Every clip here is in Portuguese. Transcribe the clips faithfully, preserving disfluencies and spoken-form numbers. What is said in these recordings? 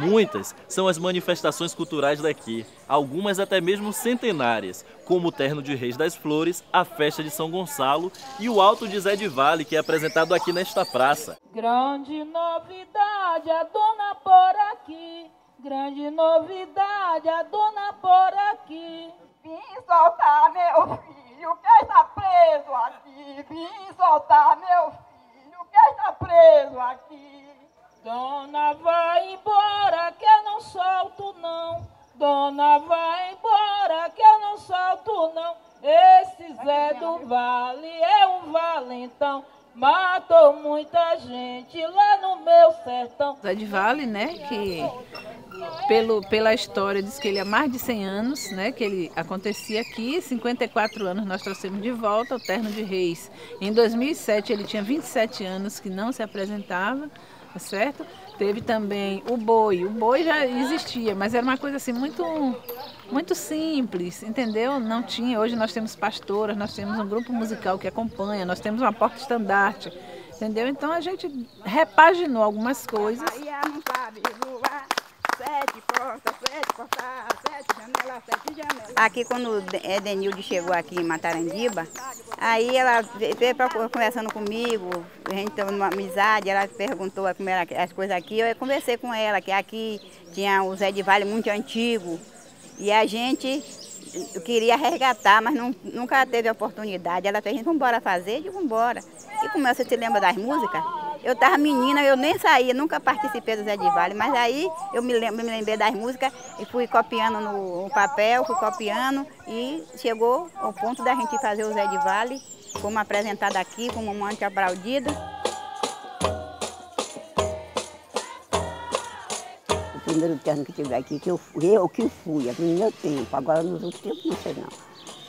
Muitas são as manifestações culturais daqui, algumas até mesmo centenárias, como o Terno de Reis das Flores, a Festa de São Gonçalo e o Auto de Zé do Vale, que é apresentado aqui nesta praça. Grande novidade, a dona por aqui, grande novidade, a dona por aqui. Vim soltar meu filho que está preso aqui, vim soltar meu filho que está preso aqui. Dona, vai embora que eu não solto não, dona, vai embora que eu não solto não. Esse Zé do Vale é um valentão, matou muita gente lá no meu sertão. Zé do Vale, né, que pelo, pela história diz que ele há mais de cem anos, né, que ele acontecia aqui, cinquenta e quatro anos nós trouxemos de volta o Terno de Reis. Em dois mil e sete ele tinha vinte e sete anos que não se apresentava, certo? Teve também o boi, o boi já existia, mas era uma coisa assim muito, muito simples, entendeu? Não tinha, hoje nós temos pastoras, nós temos um grupo musical que acompanha, nós temos uma porta-estandarte, entendeu? Então a gente repaginou algumas coisas. Maria não sabe voar, sete portas, sete portas, sete janelas, sete janelas. Aqui quando Edenilde chegou aqui em Matarandiba, aí ela veio conversando comigo, a gente teve uma amizade, ela perguntou como era as coisas aqui, eu conversei com ela, que aqui tinha o Zé do Vale muito antigo, e a gente queria resgatar, mas não, nunca teve a oportunidade. Ela fez, vamos embora fazer, eu digo, vamos embora. E como você se lembra das músicas? Eu estava menina, eu nem saía, nunca participei do Zé do Vale, mas aí eu me lembro, me lembrei das músicas e fui copiando no papel, fui copiando e chegou ao ponto da gente fazer o Zé do Vale, como apresentada aqui, como um monte aplaudido. O primeiro terno que tive aqui, que eu, eu que fui, é no meu tempo, agora nos outros tempos não sei não,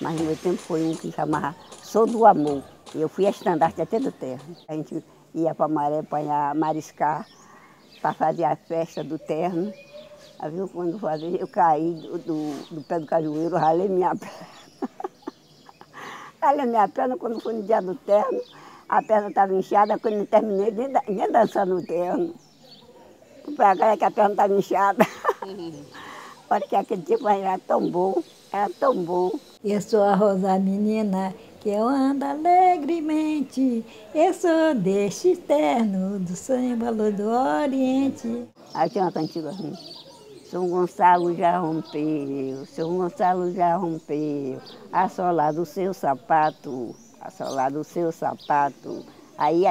mas no meu tempo foi um que chamava Sou do Amor, eu fui a estandarte até do terno. A gente ia para a maré apanhar, mariscar, para fazer a festa do terno. Aí, quando fazia, eu caí do, do, do pé do cajueiro, ralei minha perna. Ralei minha perna quando foi no dia do terno, a perna estava inchada, quando eu terminei, nem, nem dançando o terno. Para cá é que a perna estava inchada. Porque aquele tipo era tão bom, era tão bom. Eu sou a Rosa Menina, que eu ando alegremente, eu sou deste terno do samba do Oriente. Aí tem uma cantiga assim, São Gonçalo já rompeu, São Gonçalo já rompeu, a sola do seu sapato, a sola do seu sapato. Aí,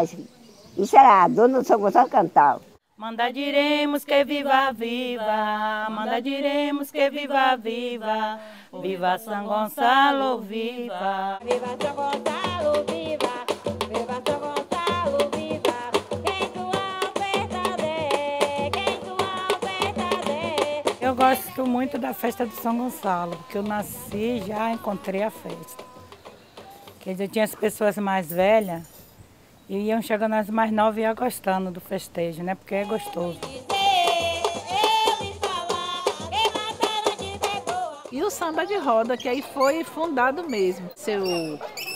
isso era a dona do São Gonçalo cantava. Manda diremos que viva, viva, manda diremos que viva, viva, viva São Gonçalo, viva. Viva São Gonçalo, viva, viva São Gonçalo, viva. Quem tu é verdade, quem tu é verdade. Eu gosto muito da festa de São Gonçalo, porque eu nasci e já encontrei a festa. Quer dizer, tinha as pessoas mais velhas, e iam chegando as mais novas e iam gostando do festejo, né? Porque é gostoso. E o samba de roda, que aí foi fundado mesmo. Seu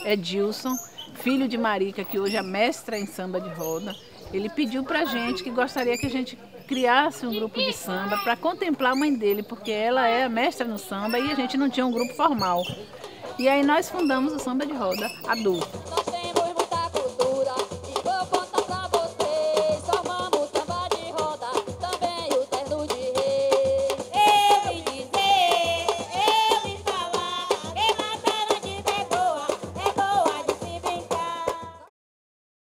Edilson, filho de Marica, que hoje é mestra em samba de roda, ele pediu pra gente que gostaria que a gente criasse um grupo de samba para contemplar a mãe dele, porque ela é mestra no samba e a gente não tinha um grupo formal. E aí nós fundamos o samba de roda adulto.